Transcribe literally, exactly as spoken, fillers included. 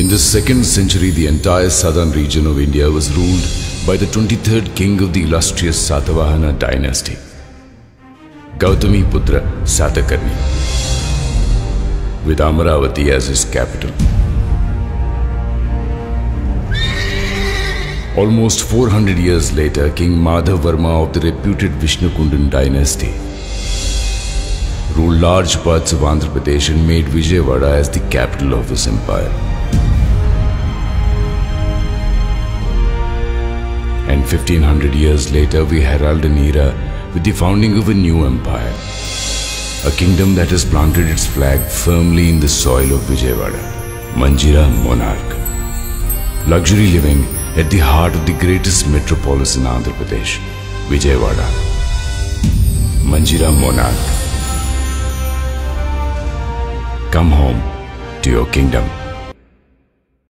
In the second century, the entire southern region of India was ruled by the twenty-third king of the illustrious Satavahana dynasty, Gautami Putra Satakarni, with Amaravati as his capital. Almost four hundred years later, King Madhavarma of the reputed Vishnukundin dynasty ruled large parts of Andhra Pradesh and made Vijayawada as the capital of his empire. And fifteen hundred years later, we herald an era with the founding of a new empire, a kingdom that has planted its flag firmly in the soil of Vijayawada, Manjeera monarch. Luxury living at the heart of the greatest metropolis in Andhra Pradesh, Vijayawada. Manjeera monarch, come home to your kingdom.